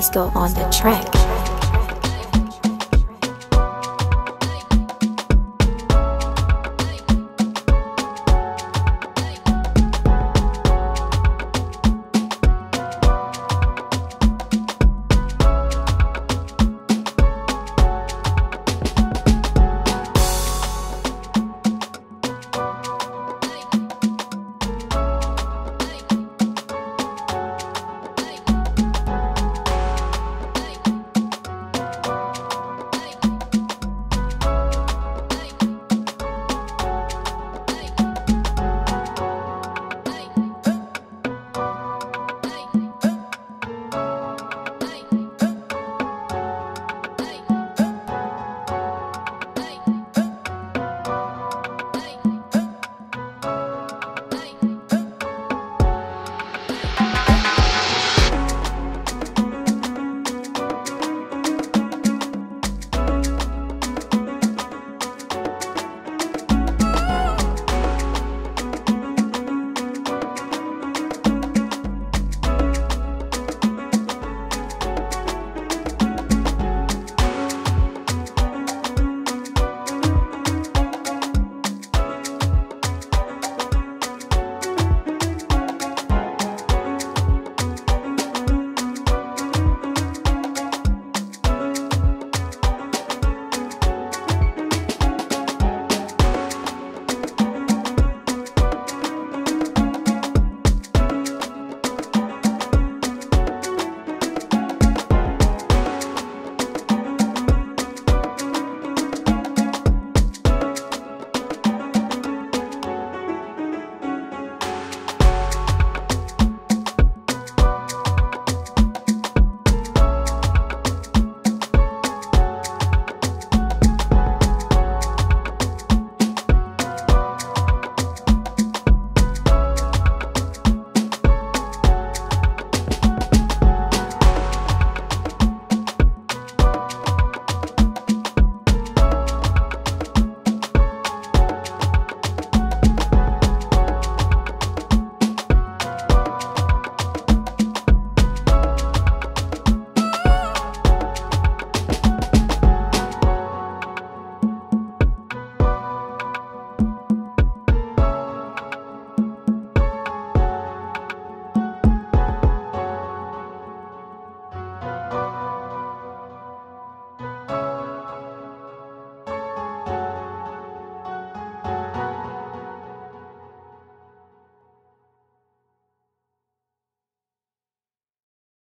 please go on the track.